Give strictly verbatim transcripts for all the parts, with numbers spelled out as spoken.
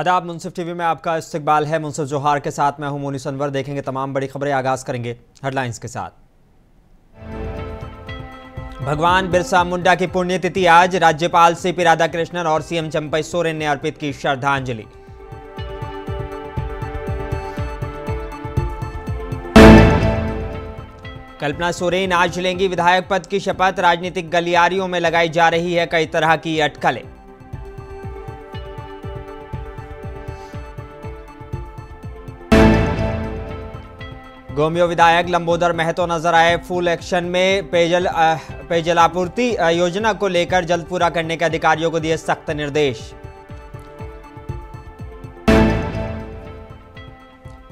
आदाब, मुंसिफ टीवी में आपका इस्तकबाल है। मुंसिफ जोहार के साथ मैं हूं मोनिस अनवर। देखेंगे तमाम बड़ी खबरें, आगाज़ करेंगे हेडलाइंस के साथ। भगवान बिरसा मुंडा की पुण्यतिथि आज, राज्यपाल सी पी राधाकृष्णन और सीएम चंपई सोरेन ने अर्पित की श्रद्धांजलि। कल्पना सोरेन आज लेंगी विधायक पद की शपथ, राजनीतिक गलियारियों में लगाई जा रही है कई तरह की अटकलें। गोमियो विधायक लंबोदर महतो नजर आए फुल एक्शन में, पेयजल पेयजल आपूर्ति योजना को लेकर जल्द पूरा करने के अधिकारियों को दिए सख्त निर्देश।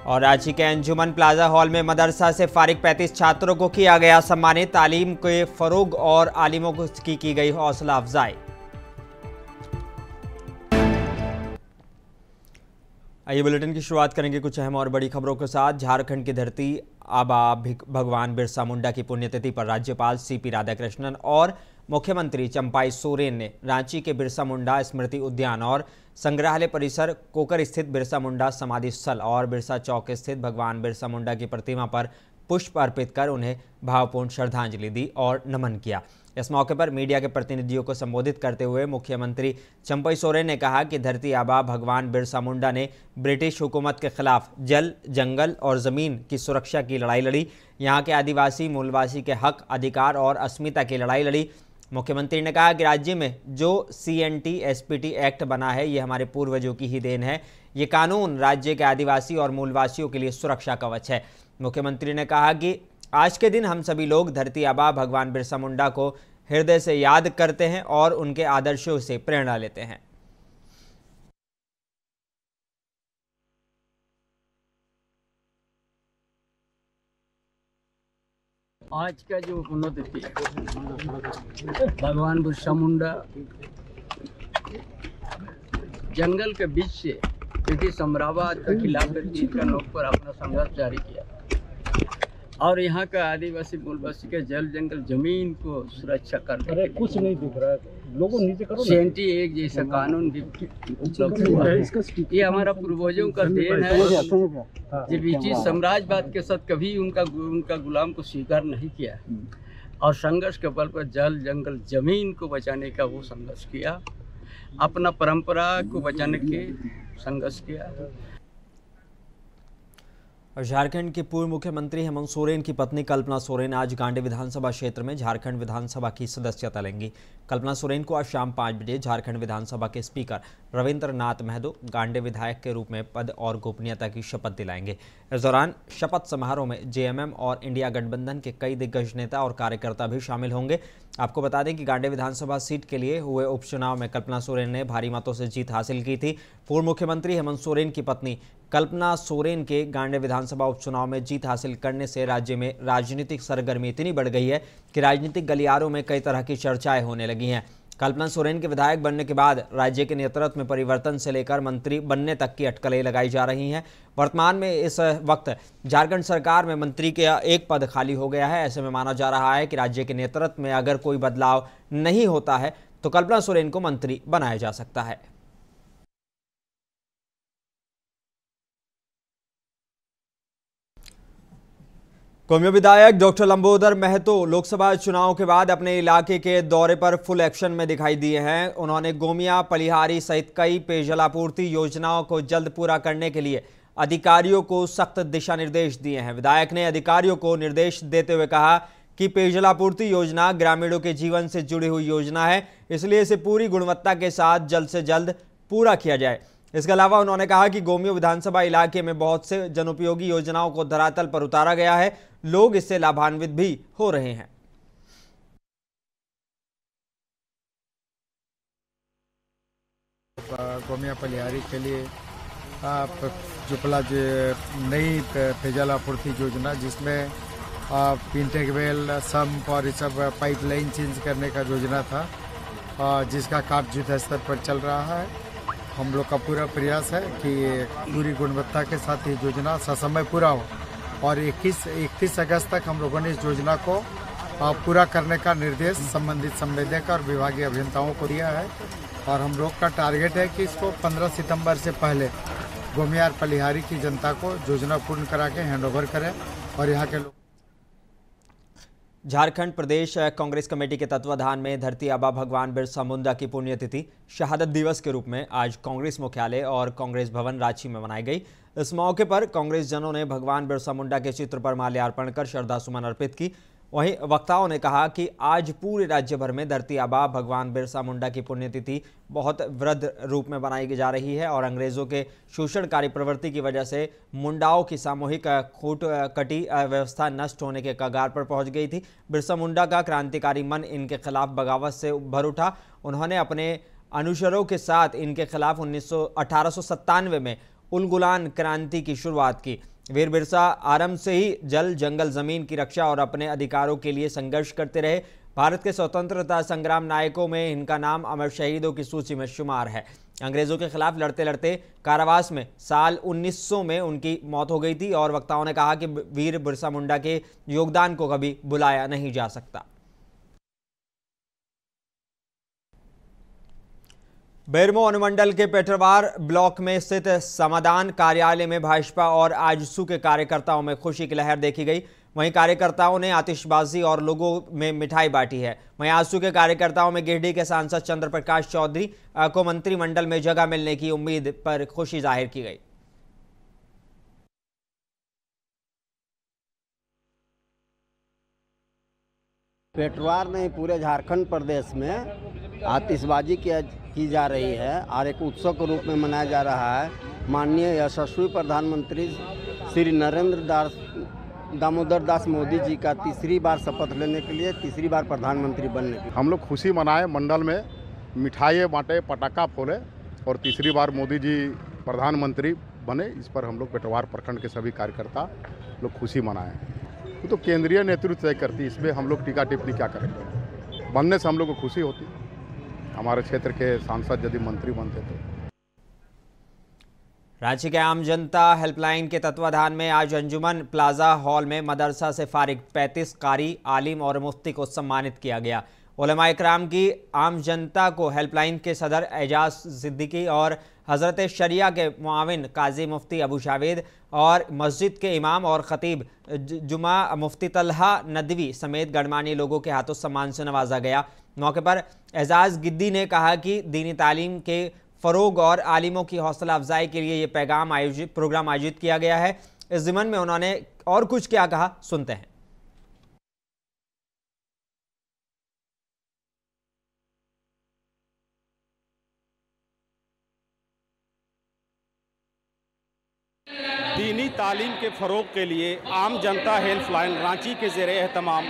और रांची के अंजुमन प्लाजा हॉल में मदरसा से फारिग पैंतीस छात्रों को किया गया सम्मानित, तालीम के फरोग और आलिमों को की, की गई हौसला अफजाई। आइए बुलेटिन की शुरुआत करेंगे कुछ अहम और बड़ी खबरों के साथ। झारखंड की धरती आबा भगवान बिरसा मुंडा की पुण्यतिथि पर राज्यपाल सीपी राधाकृष्णन और मुख्यमंत्री चंपाई सोरेन ने रांची के बिरसा मुंडा स्मृति उद्यान और संग्रहालय परिसर, कोकर स्थित बिरसा मुंडा समाधि स्थल और बिरसा चौक स्थित भगवान बिरसा मुंडा की प्रतिमा पर पुष्प अर्पित कर उन्हें भावपूर्ण श्रद्धांजलि दी और नमन किया। इस मौके पर मीडिया के प्रतिनिधियों को संबोधित करते हुए मुख्यमंत्री चंपई सोरेन ने कहा कि धरती आबा भगवान बिरसा मुंडा ने ब्रिटिश हुकूमत के खिलाफ जल, जंगल और ज़मीन की सुरक्षा की लड़ाई लड़ी, यहाँ के आदिवासी मूलवासी के हक, अधिकार और अस्मिता की लड़ाई लड़ी। मुख्यमंत्री ने कहा कि राज्य में जो C N T S P T act बना है, ये हमारे पूर्वजों की ही देन है। ये कानून राज्य के आदिवासी और मूलवासियों के लिए सुरक्षा कवच है। मुख्यमंत्री ने कहा कि आज के दिन हम सभी लोग धरती आबा भगवान बिरसा मुंडा को हृदय से याद करते हैं और उनके आदर्शों से प्रेरणा लेते हैं। आज का जो पुण्यतिथि भगवान बिरसा मुंडा जंगल के बीच से ब्रिटिश साम्राज्यवाद के खिलाफ जीत का नोक पर अपना संघर्ष जारी किया और यहाँ का आदिवासी मूलवासी के जल, जंगल, जमीन को सुरक्षा करते हैं। कुछ नहीं दिख रहा है लोगों, नीचे करो। सेंटी एक जैसा कानून भी उपलब्ध हुआ है। ये हमारा पूर्वजों का देन है। जब ब्रिटिश साम्राज्यवाद के साथ कभी उनका उनका गुलाम को स्वीकार नहीं किया और संघर्ष के बल पर जल, जंगल, जमीन को बचाने का वो संघर्ष किया, अपना परंपरा को बचाने के संघर्ष किया। और झारखंड के पूर्व मुख्यमंत्री हेमंत सोरेन की पत्नी कल्पना सोरेन आज गांडे विधानसभा क्षेत्र में झारखंड विधानसभा की सदस्यता लेंगी। कल्पना सोरेन को आज शाम पाँच बजे झारखंड विधानसभा के स्पीकर रविंद्र नाथ महतो गांडे विधायक के रूप में पद और गोपनीयता की शपथ दिलाएंगे। इस दौरान शपथ समारोह में जेएमएम और इंडिया गठबंधन के कई दिग्गज नेता और कार्यकर्ता भी शामिल होंगे। आपको बता दें कि गांडे विधानसभा सीट के लिए हुए उपचुनाव में कल्पना सोरेन ने भारी मतों से जीत हासिल की थी। पूर्व मुख्यमंत्री हेमंत सोरेन की पत्नी कल्पना सोरेन के गांडे विधानसभा उपचुनाव में जीत हासिल करने से राज्य में राजनीतिक सरगर्मी इतनी बढ़ गई है कि राजनीतिक गलियारों में कई तरह की चर्चाएं होने लगी हैं। कल्पना सोरेन के विधायक बनने के बाद राज्य के नेतृत्व में परिवर्तन से लेकर मंत्री बनने तक की अटकलें लगाई जा रही हैं। वर्तमान में इस वक्त झारखंड सरकार में मंत्री के एक पद खाली हो गया है। ऐसे में माना जा रहा है कि राज्य के नेतृत्व में अगर कोई बदलाव नहीं होता है तो कल्पना सोरेन को मंत्री बनाया जा सकता है। गोमियो विधायक डॉक्टर लंबोदर महतो लोकसभा चुनाव के बाद अपने इलाके के दौरे पर फुल एक्शन में दिखाई दिए हैं। उन्होंने गोमिया, पलिहारी सहित कई पेयजल आपूर्ति योजनाओं को जल्द पूरा करने के लिए अधिकारियों को सख्त दिशा निर्देश दिए हैं। विधायक ने अधिकारियों को निर्देश देते हुए कहा कि पेयजल आपूर्ति योजना ग्रामीणों के जीवन से जुड़ी हुई योजना है, इसलिए इसे पूरी गुणवत्ता के साथ जल्द से जल्द पूरा किया जाए। इसके अलावा उन्होंने कहा कि गोमियो विधानसभा इलाके में बहुत से जनोपयोगी योजनाओं को धरातल पर उतारा गया है, लोग इससे लाभान्वित भी हो रहे हैं। गोमिया पलिहारी के लिए आप जो पला जो नई पेयजल आपूर्ति योजना, जिसमें इंटेक वेल, सम्प और ये सब पाइपलाइन चेंज करने का योजना था, जिसका कार्य युद्ध स्तर पर चल रहा है। हम लोग का पूरा प्रयास है कि पूरी गुणवत्ता के साथ ये योजना ससमय पूरा हो और इक्कीस इकतीस अगस्त तक हम लोगों ने इस योजना को पूरा करने का निर्देश संबंधित संवेदक और विभागीय अभियंताओं को दिया है। और हम लोग का टारगेट है कि इसको पंद्रह सितंबर से पहले गोमियार पलिहारी की जनता को योजना पूर्ण करा के हैंडओवर करें और यहाँ के लोग। झारखंड प्रदेश कांग्रेस कमेटी के तत्वाधान में धरती आबा भगवान बिरसा मुंडा की पुण्यतिथि शहादत दिवस के रूप में आज कांग्रेस मुख्यालय और कांग्रेस भवन रांची में मनाई गई। इस मौके पर कांग्रेस जनों ने भगवान बिरसा मुंडा के चित्र पर माल्यार्पण कर श्रद्धासुमन अर्पित की। वहीं वक्ताओं ने कहा कि आज पूरे राज्य भर में धरती आबा भगवान बिरसा मुंडा की पुण्यतिथि बहुत वृहद रूप में मनाई जा रही है और अंग्रेज़ों के शोषणकारी प्रवृत्ति की वजह से मुंडाओं की सामूहिक खूट कटी व्यवस्था नष्ट होने के कगार पर पहुंच गई थी। बिरसा मुंडा का क्रांतिकारी मन इनके खिलाफ बगावत से भर उठा। उन्होंने अपने अनुचरों के साथ इनके खिलाफ उन्नीस सौ अठारह सौ सत्तानवे में उल गुलान क्रांति की शुरुआत की। वीर बिरसा आरंभ से ही जल जंगल जमीन की रक्षा और अपने अधिकारों के लिए संघर्ष करते रहे। भारत के स्वतंत्रता संग्राम नायकों में इनका नाम अमर शहीदों की सूची में शुमार है। अंग्रेजों के खिलाफ लड़ते लड़ते कारावास में साल उन्नीस सौ में उनकी मौत हो गई थी और वक्ताओं ने कहा कि वीर बिरसा मुंडा के योगदान को कभी भुलाया नहीं जा सकता। बेरमो अनुमंडल के पेटरवार ब्लॉक में स्थित समाधान कार्यालय में भाजपा और आजसू के कार्यकर्ताओं में खुशी की लहर देखी गई। वहीं कार्यकर्ताओं ने आतिशबाजी और लोगों में मिठाई बांटी है। वहीं आजसू के कार्यकर्ताओं में गिरडी के सांसद चंद्रप्रकाश चौधरी को मंत्रिमंडल में जगह मिलने की उम्मीद पर खुशी जाहिर की गई। पेटरवार नहीं पूरे झारखंड प्रदेश में आतिशबाजी किया की जा रही है और एक उत्सव के रूप में मनाया जा रहा है। माननीय यशस्वी प्रधानमंत्री श्री नरेंद्र दास दामोदर दास मोदी जी का तीसरी बार शपथ लेने के लिए तीसरी बार प्रधानमंत्री बनने के लिए हम लोग खुशी मनाए, मंडल में मिठाई बांटे, पटाखा फोड़े और तीसरी बार मोदी जी प्रधानमंत्री बने, इस पर हम लोग पेटरवार प्रखंड के सभी कार्यकर्ता लोग खुशी मनाएँ। तो केंद्रीय नेतृत्व तय करती, इसमें हम लोग टीका टिप्पणी क्या करेंगे। बनने से हम लोग को खुशी होती, हमारे क्षेत्र के सांसद यदि मंत्री बनते थे। रांची के आम जनता हेल्पलाइन के तत्वाधान में आज अंजुमन प्लाजा हॉल में मदरसा से फारिग पैंतीस कारी, आलिम और मुफ्ती को सम्मानित किया गया। उलमा इकराम की आम जनता को हेल्पलाइन के सदर एजाज सिद्दीकी और हजरत शरिया के मुआविन काजी मुफ्ती अबू जावेद और मस्जिद के इमाम और ख़तीब जुमा मुफ्ती तलहा नदवी समेत गणमान्य लोगों के हाथों सम्मान से नवाजा गया। मौके पर एजाज गिद्दी ने कहा कि दीनी तालीम के फ़रोग और आलिमों की हौसला अफजाई के लिए ये पैगाम आयोजित प्रोग्राम आयोजित किया गया है। इस ज़िम्न में उन्होंने और कुछ क्या कहा, सुनते हैं। दीनी तालीम के फ़रोग के लिए आम जनता हेल्पलाइन रांची के ज़ेरे एहतमाम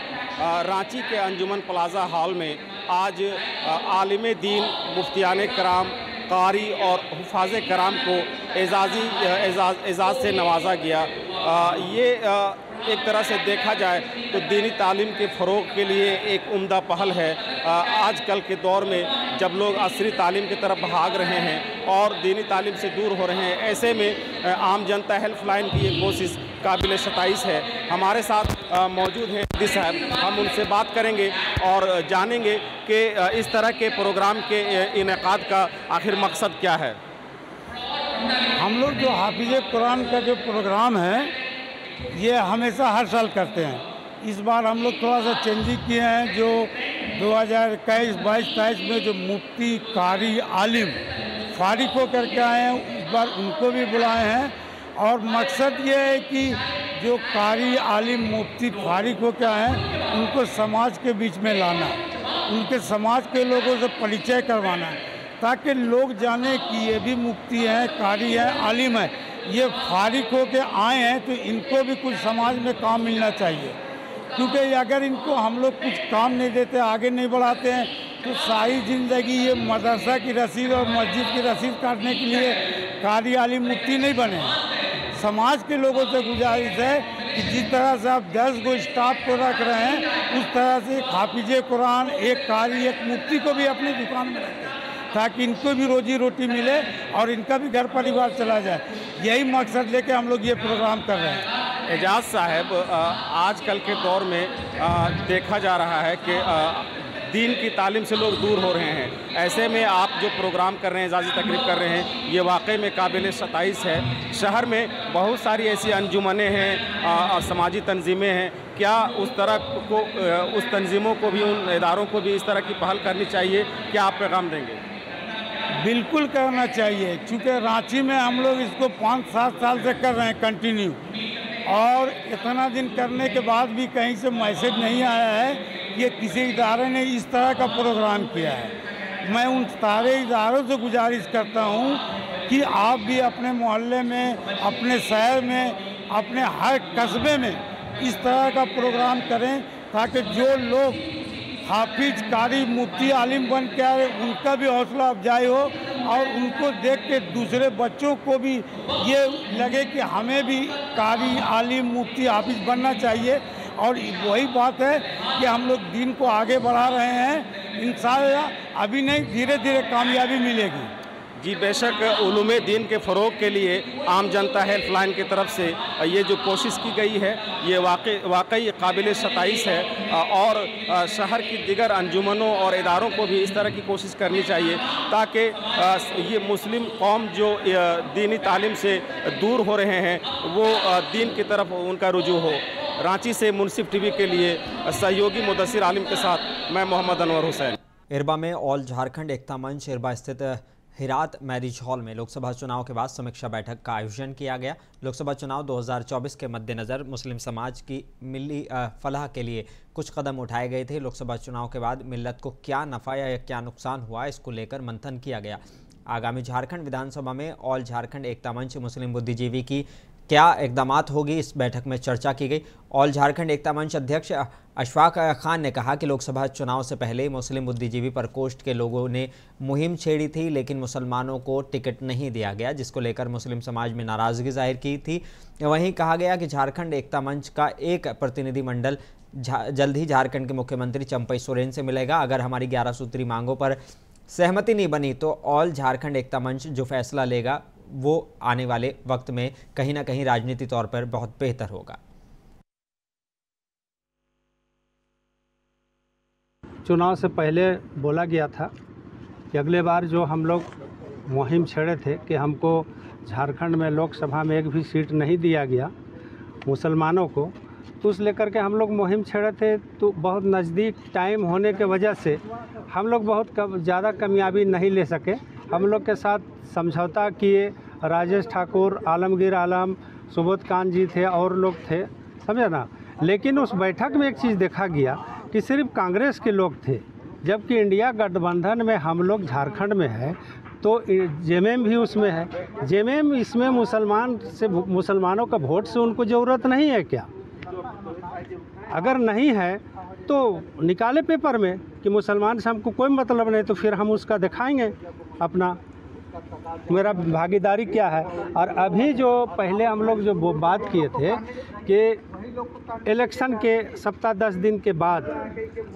रांची के अंजुमन प्लाजा हॉल में आज आलिम दीन, मुफ्तियान कराम, कारी और हुफाज कराम को एजाजी एजाज एजाज से नवाजा गया। ये एक तरह से देखा जाए तो दीनी तालीम के फ़रोग के लिए एक उम्दा पहल है। आज कल के दौर में जब लोग असली तालीम की तरफ भाग रहे हैं और दीनी तालीम से दूर हो रहे हैं, ऐसे में आम जनता हेल्पलाइन की ये कोशिश काबिल सताइश है। हमारे साथ मौजूद हैं डी साहब, हम उनसे बात करेंगे और जानेंगे कि इस तरह के प्रोग्राम के इनेकाद का आखिर मकसद क्या है। हम लोग जो हाफिज़ कुरान का जो प्रोग्राम है ये हमेशा हर साल करते हैं। इस बार हम लोग थोड़ा सा चेंजिंग किए हैं। जो दो हज़ार इक्कीस बाईस तेईस में जो मुफ्ती, कारी, आलिम फारिग हो करके आए हैं, इस बार उनको भी बुलाए हैं। और मकसद ये है कि जो कारी, आलिम, मुफ्ती फारिग हो के आए हैं उनको समाज के बीच में लाना, उनके समाज के लोगों से परिचय करवाना, ताकि लोग जाने कि ये भी मुफ्ती हैं, कारी हैं, आलिम हैं, ये फारिग हो के आए हैं तो इनको भी कुछ समाज में काम मिलना चाहिए। क्योंकि अगर इनको हम लोग कुछ काम नहीं देते, आगे नहीं बढ़ाते हैं तो सारी ज़िंदगी ये मदरसा की रसीद और मस्जिद की रसीद काटने के लिए कारी, आलिम, मुफ्ती नहीं बने। समाज के लोगों से गुजारिश है कि जिस तरह से आप दस गो स्टाफ को रख रहे हैं, उस तरह से एक हाफिज कुरान, एक कारी, एक मुफ्ती को भी अपनी दुकान में रखें, ताकि इनको भी रोजी रोटी मिले और इनका भी घर परिवार चला जाए। यही मकसद लेके हम लोग ये प्रोग्राम कर रहे हैं। एजाज साहब, आजकल के दौर में देखा जा रहा है कि दीन की तालीम से लोग दूर हो रहे हैं, ऐसे में आप जो प्रोग्राम कर रहे हैं, एजाज़ी तकरीब कर रहे हैं, ये वाकई में काबिल सताइश है। शहर में बहुत सारी ऐसी अंजुमनें हैं, समाजी तंजीमें हैं, क्या उस तरह को उस तंजीमों को भी, उन इदारों को भी इस तरह की पहल करनी चाहिए? क्या आप पैगाम देंगे? बिल्कुल करना चाहिए, क्योंकि रांची में हम लोग इसको पाँच सात साल से कर रहे हैं कंटिन्यू, और इतना दिन करने के बाद भी कहीं से मैसेज नहीं आया है ये किसी इदारे ने इस तरह का प्रोग्राम किया है। मैं उन सारे इदारों से गुजारिश करता हूँ कि आप भी अपने मोहल्ले में, अपने शहर में, अपने हर कस्बे में इस तरह का प्रोग्राम करें, ताकि जो लोग हाफिज, कारी, मुफ्ती, आलिम बन के आए उनका भी हौसला अफजाई हो, और उनको देख के दूसरे बच्चों को भी ये लगे कि हमें भी कारी, आलिम, मुफ्ती, हाफिज बनना चाहिए। और वही बात है कि हम लोग दीन को आगे बढ़ा रहे हैं, इंशाअल्लाह अभी नहीं, धीरे धीरे कामयाबी मिलेगी। जी बेशक, उलूमे दीन के फ़रोग के लिए आम जनता हेल्पलाइन की तरफ से ये जो कोशिश की गई है ये वाकई वाकई काबिल सताइश है, और शहर की दिगर अंजुमनों और इदारों को भी इस तरह की कोशिश करनी चाहिए, ताकि ये मुस्लिम कौम जो दीनी तालीम से दूर हो रहे हैं वो दीन की तरफ उनका रुजू हो। रांची से मुंसिफ टीवी के लिए सहयोगी मुदस्सिर आलिम के साथ मैं मोहम्मद अनवर हुसैन। इरबा में ऑल झारखंड एकता मंच इरबा स्थित हिरात मैरिज हॉल में लोकसभा चुनाव के बाद समीक्षा बैठक का आयोजन किया गया। लोकसभा चुनाव दो हज़ार चौबीस के मद्देनज़र मुस्लिम समाज की मिली फलाह के लिए कुछ कदम उठाए गए थे। लोकसभा चुनाव के बाद मिल्लत को क्या नफ़ा या क्या नुकसान हुआ, इसको लेकर मंथन किया गया। आगामी झारखंड विधानसभा में ऑल झारखंड एकता मंच मुस्लिम बुद्धिजीवी की क्या इकदामात होगी, इस बैठक में चर्चा की गई। ऑल झारखंड एकता मंच अध्यक्ष अशफाक खान ने कहा कि लोकसभा चुनाव से पहले मुस्लिम बुद्धिजीवी प्रकोष्ठ के लोगों ने मुहिम छेड़ी थी, लेकिन मुसलमानों को टिकट नहीं दिया गया, जिसको लेकर मुस्लिम समाज में नाराज़गी जाहिर की थी। वहीं कहा गया कि झारखंड एकता मंच का एक प्रतिनिधिमंडल जल्द ही झारखंड के मुख्यमंत्री चंपई सोरेन से मिलेगा। अगर हमारी ग्यारह सूत्री मांगों पर सहमति नहीं बनी तो ऑल झारखंड एकता मंच जो फैसला लेगा वो आने वाले वक्त में कहीं ना कहीं राजनीतिक तौर पर बहुत बेहतर होगा। चुनाव से पहले बोला गया था कि अगले बार जो हम लोग मुहिम छेड़े थे कि हमको झारखंड में लोकसभा में एक भी सीट नहीं दिया गया मुसलमानों को, तो उस लेकर के हम लोग मुहिम छेड़े थे, तो बहुत नज़दीक टाइम होने के वजह से हम लोग बहुत कम ज़्यादा कामयाबी नहीं ले सके। हम लोग के साथ समझौता किए राजेश ठाकुर, आलमगीर आलम, सुबोध कान जी थे और लोग थे, समझे ना। लेकिन उस बैठक में एक चीज़ देखा गया कि सिर्फ कांग्रेस के लोग थे, जबकि इंडिया गठबंधन में हम लोग झारखंड में है तो जेएमएम भी उसमें है। जेएमएम इसमें मुसलमान से मुसलमानों का वोट से उनको ज़रूरत नहीं है क्या? अगर नहीं है तो निकाले पेपर में कि मुसलमान से हमको कोई मतलब नहीं, तो फिर हम उसका दिखाएंगे अपना मेरा भागीदारी क्या है। और अभी जो पहले हम लोग जो बात किए थे कि इलेक्शन के सप्ताह दस दिन के बाद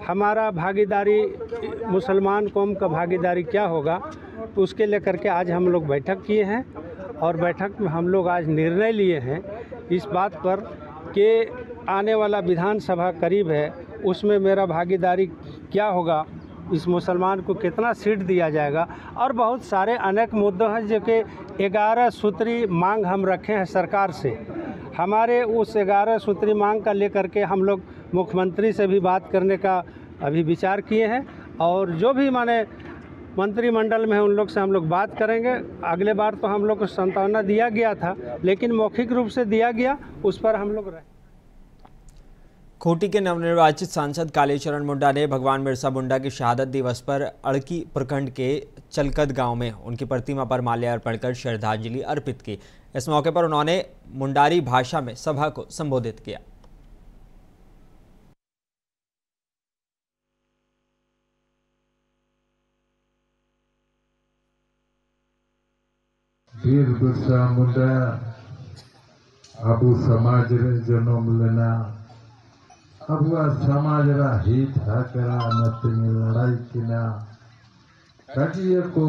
हमारा भागीदारी, मुसलमान कौम का भागीदारी क्या होगा, तो उसके लेकर के आज हम लोग बैठक किए हैं, और बैठक में हम लोग आज निर्णय लिए हैं इस बात पर कि आने वाला विधानसभा करीब है, उसमें मेरा भागीदारी क्या होगा, इस मुसलमान को कितना सीट दिया जाएगा, और बहुत सारे अनेक मुद्दों हैं जो कि ग्यारह सूत्री मांग हम रखे हैं सरकार से। हमारे उस ग्यारह सूत्री मांग का लेकर के हम लोग मुख्यमंत्री से भी बात करने का अभी विचार किए हैं, और जो भी माने मंत्रिमंडल में उन लोग से हम लोग बात करेंगे। अगले बार तो हम लोग को संतावना दिया गया था, लेकिन मौखिक रूप से दिया गया, उस पर हम लोग रहे। खूंटी के नवनिर्वाचित सांसद कालेचरण मुंडा ने भगवान बिरसा मुंडा की शहादत दिवस पर अड़की प्रखंड के चलकद गांव में उनकी प्रतिमा पर माल्यार्पण कर श्रद्धांजलि अर्पित की। इस मौके पर उन्होंने मुंडारी भाषा में सभा को संबोधित किया। वीर बिरसा मुंडा आबू समाज रे जन्म लेना, अब समाज रा हित हकरा मत में लड़ाई किना कजिए को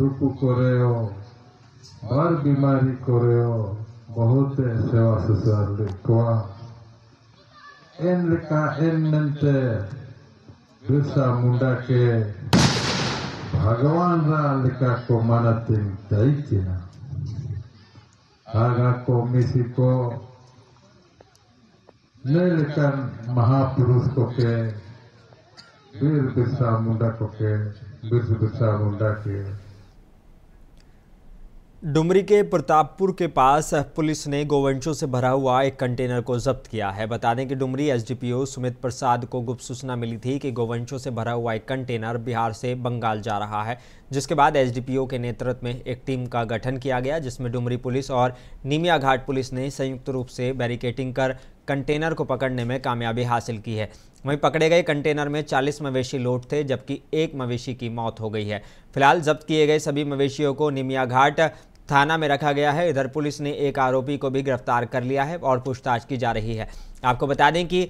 दुख करे हो, और बीमारी करे हो, बहुत से सेवा से इनका इनते बिरसा मुंडा के भगवान लिखा को मानते दैत्य आगा को मिसी को नहीं लेकिन महापुरुष को के वीर बिरसा मुंडा को के वीर बिरसा मुंडा के। डुमरी के प्रतापपुर के पास पुलिस ने गोवंशों से भरा हुआ एक कंटेनर को जब्त किया है। बता दें कि डुमरी एसडीपीओ सुमित प्रसाद को गुप्त सूचना मिली थी कि गोवंशों से भरा हुआ एक कंटेनर बिहार से बंगाल जा रहा है, जिसके बाद एसडीपीओ के नेतृत्व में एक टीम का गठन किया गया, जिसमें डुमरी पुलिस और निमियाघाट पुलिस ने संयुक्त रूप से बैरिकेडिंग कर कंटेनर को पकड़ने में कामयाबी हासिल की है। वहीं पकड़े गए कंटेनर में चालीस मवेशी लोड थे, जबकि एक मवेशी की मौत हो गई है। फिलहाल जब्त किए गए सभी मवेशियों को निमियाघाट थाना में रखा गया है। इधर पुलिस ने एक आरोपी को भी गिरफ्तार कर लिया है और पूछताछ की जा रही है। आपको बता दें कि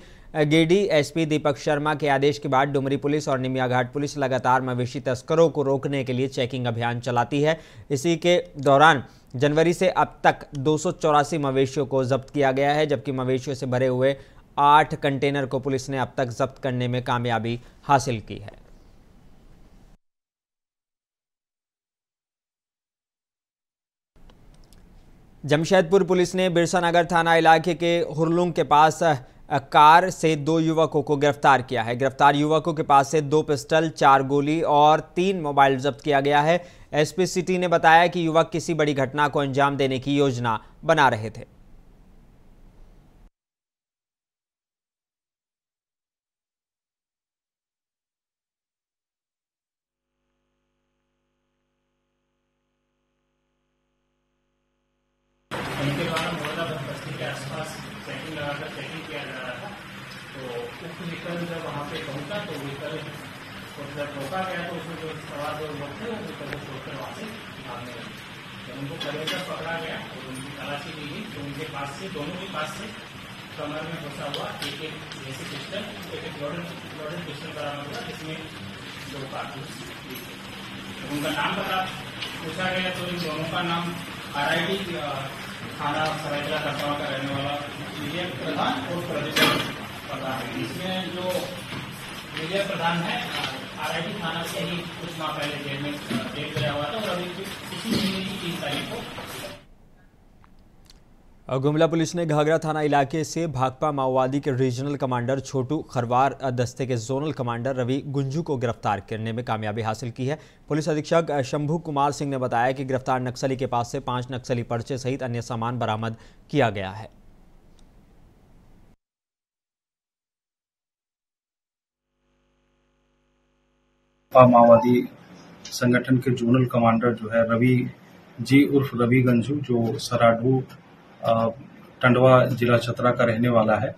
गिडी एसपी दीपक शर्मा के आदेश के बाद डुमरी पुलिस और निमियाघाट पुलिस लगातार मवेशी तस्करों को रोकने के लिए चेकिंग अभियान चलाती है। इसी के दौरान जनवरी से अब तक दो सौ चौरासी मवेशियों को जब्त किया गया है, जबकि मवेशियों से भरे हुए आठ कंटेनर को पुलिस ने अब तक जब्त करने में कामयाबी हासिल की है। जमशेदपुर पुलिस ने बिरसा नगर थाना इलाके के हुरलुंग के पास कार से दो युवकों को गिरफ्तार किया है। गिरफ्तार युवकों के पास से दो पिस्टल, चार गोली और तीन मोबाइल जब्त किया गया है। एसपी सिटी ने बताया कि युवक किसी बड़ी घटना को अंजाम देने की योजना बना रहे थे। इनके द्वारा मोहल्ला बस्ती के आसपास चेकिंग लगाकर चेकिंग किया जा रहा था, तो उस व्हीकल जब वहाँ पे पहुँचा तो व्हीकल को जब रोका गया तो उसमें जो सवार दो लोग थे वो व्हीकल को छोड़कर वहाँ से भागने लगे। जब उनको कलेक्टर पकड़ा गया और उनकी तलाशी ली गई तो उनके पास से दोनों के पास से कमर में घुसा हुआ एक एक देसी पिस्टल, एक एक लॉडन लॉडन पिस्टल बरामद हुआ, जिसमें दो कारतूस ली गई। उनका नाम पता पूछा गया तो इन दोनों का नाम आर आई डी थाना सरायकेला खरसावां का रहने वाला विजय प्रधान और प्रदेश प्रधान है। इसमें जो विजय प्रधान है आर आई डी थाना से ही कुछ माह पहले जेल में जेल गया हुआ था और अभी इसी महीने की तीन तारीख को। गुमला पुलिस ने घाघरा थाना इलाके से भाकपा माओवादी के रीजनल कमांडर छोटू खरवार दस्ते के जोनल कमांडर रवि गंजू को गिरफ्तार करने में कामयाबी हासिल की है। पुलिस अधीक्षक शंभू कुमार सिंह ने बताया कि गिरफ्तार नक्सली के पास से पांच नक्सली पर्चे सहित अन्य सामान बरामद किया गया है। माओवादी संगठन के जोनल कमांडर जो है रवि जी उर्फ रवि गंजू जो सराडू टंडवा जिला छतरा का रहने वाला है,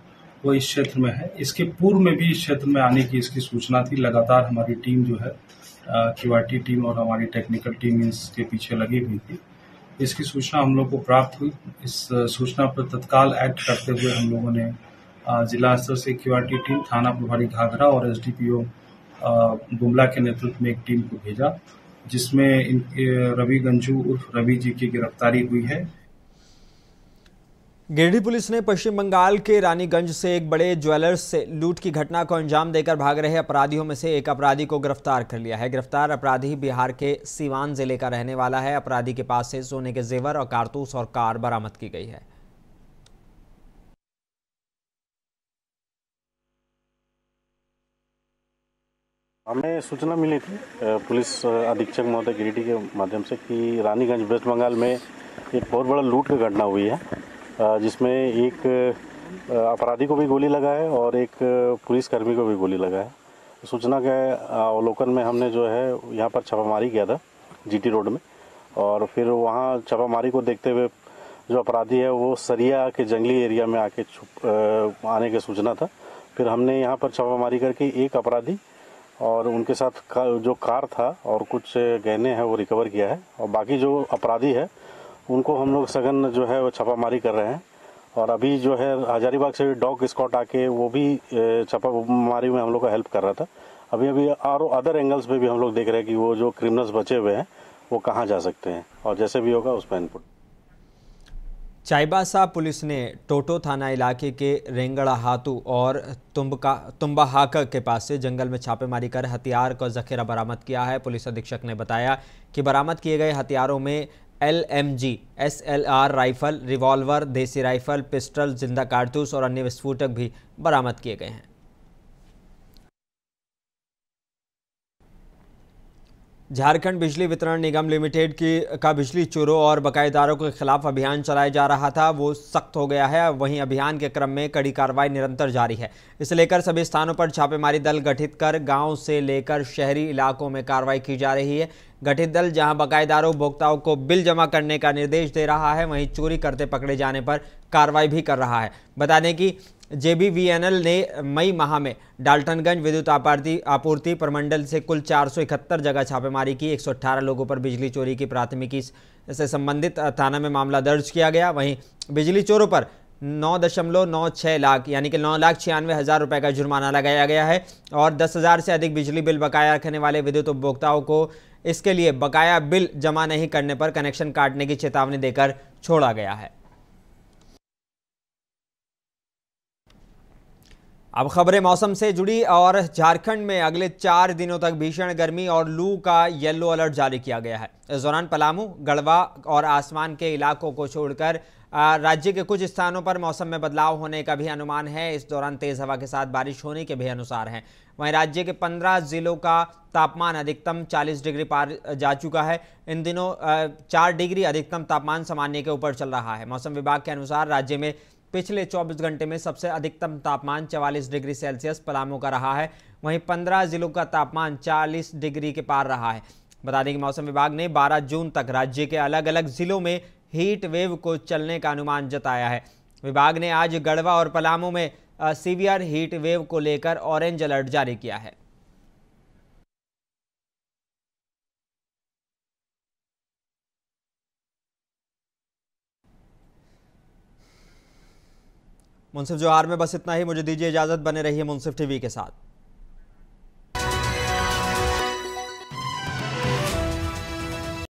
वो इस क्षेत्र में है। इसके पूर्व में भी इस क्षेत्र में आने की इसकी सूचना थी। लगातार हमारी टीम जो है क्यूआरटी टीम और हमारी टेक्निकल टीम इसके पीछे लगी हुई थी। इसकी सूचना हम लोग को प्राप्त हुई। इस सूचना पर तत्काल एक्ट करते हुए हम लोगों ने जिला स्तर से क्यूआरटी टीम, थाना प्रभारी घाघरा और S D P O Gumla के नेतृत्व में एक टीम को भेजा, जिसमें इनके रवि गंजू उर्फ रवि जी की गिरफ्तारी हुई है। गिरिडीह पुलिस ने पश्चिम बंगाल के रानीगंज से एक बड़े ज्वेलर्स से लूट की घटना को अंजाम देकर भाग रहे अपराधियों में से एक अपराधी को गिरफ्तार कर लिया है। गिरफ्तार अपराधी बिहार के सीवान जिले का रहने वाला है। अपराधी के पास से सोने के जेवर और कारतूस और कार बरामद की गई है। हमें सूचना मिली थी पुलिस अधीक्षक महोदय गिरिडीह के माध्यम से कि रानीगंज वेस्ट बंगाल में एक बहुत बड़ा लूट की घटना हुई है, जिसमें एक अपराधी को भी गोली लगा है और एक पुलिसकर्मी को भी गोली लगा है। सूचना के अवलोकन में हमने जो है यहाँ पर छापामारी किया था जीटी रोड में, और फिर वहाँ छापामारी को देखते हुए जो अपराधी है वो सरिया के जंगली एरिया में आके छुप आने की सूचना था। फिर हमने यहाँ पर छापामारी करके एक अपराधी और उनके साथ का, जो कार था और कुछ गहने हैं वो रिकवर किया है, और बाकी जो अपराधी है उनको हम लोग सघन जो है वो छापामारी कर रहे हैं। और अभी जो है हजारीबाग से भी डॉग स्क्वाड आके वो भी छापामारी में हम लोग का हेल्प कर रहा था। अभी अभी और अदर एंगल्स पे भी हम लोग देख रहे हैं कि वो जो क्रिमिनल्स बचे हुए हैं वो कहाँ जा सकते हैं और जैसे भी होगा उस पर इनपुट। चाईबासा पुलिस ने टोटो थाना इलाके के रेंगड़ा हाथू और तुम्बका तुम्बाहाक के पास से जंगल में छापेमारी कर हथियार का जखीरा बरामद किया है। पुलिस अधीक्षक ने बताया कि बरामद किए गए हथियारों में L M G, S L R rifle, revolver, देसी राइफल, पिस्टल, जिंदा कारतूस और अन्य विस्फोटक भी बरामद किए गए हैं। झारखंड बिजली वितरण निगम लिमिटेड की का बिजली चोरों और बकायेदारों के खिलाफ अभियान चलाया जा रहा था, वो सख्त हो गया है। वहीं अभियान के क्रम में कड़ी कार्रवाई निरंतर जारी है। इसे लेकर सभी स्थानों पर छापेमारी दल गठित कर गांव से लेकर शहरी इलाकों में कार्रवाई की जा रही है। गठित दल जहां बकायेदारों उपभोक्ताओं को बिल जमा करने का निर्देश दे रहा है, वहीं चोरी करते पकड़े जाने पर कार्रवाई भी कर रहा है। बता दें कि J B V N L ने मई माह में डाल्टनगंज विद्युत आपूर्ति आपूर्ति प्रमंडल से कुल चार सौ इकहत्तर जगह छापेमारी की। एक सौ अठारह लोगों पर बिजली चोरी की प्राथमिकी से संबंधित थाना में मामला दर्ज किया गया। वहीं बिजली चोरों पर नौ दशमलव नौ छह लाख यानी कि नौ लाख छियानवे हज़ार रुपये का जुर्माना लगाया गया है और दस हज़ार से अधिक बिजली बिल बकाया रखने वाले विद्युत उपभोक्ताओं को इसके लिए बकाया बिल जमा नहीं करने पर कनेक्शन काटने की चेतावनी देकर छोड़ा गया है। अब खबरें मौसम से जुड़ी। और झारखंड में अगले चार दिनों तक भीषण गर्मी और लू का येलो अलर्ट जारी किया गया है। इस दौरान पलामू, गढ़वा और आसमान के इलाकों को छोड़कर राज्य के कुछ स्थानों पर मौसम में बदलाव होने का भी अनुमान है। इस दौरान तेज़ हवा के साथ बारिश होने के भी अनुसार हैं। वहीं राज्य के पंद्रह जिलों का तापमान अधिकतम चालीस डिग्री पार जा चुका है। इन दिनों चार डिग्री अधिकतम तापमान सामान्य के ऊपर चल रहा है। मौसम विभाग के अनुसार राज्य में पिछले चौबीस घंटे में सबसे अधिकतम तापमान चवालीस डिग्री सेल्सियस पलामू का रहा है। वहीं पंद्रह जिलों का तापमान चालीस डिग्री के पार रहा है। बता दें कि मौसम विभाग ने बारह जून तक राज्य के अलग अलग जिलों में हीट वेव को चलने का अनुमान जताया है। विभाग ने आज गढ़वा और पलामू में सीवियर हीट वेव को लेकर ऑरेंज अलर्ट जारी किया है। मुंसिफ जोहार में बस इतना ही। मुझे दीजिए इजाज़त, बने रहिए मुंसिफ टीवी के साथ।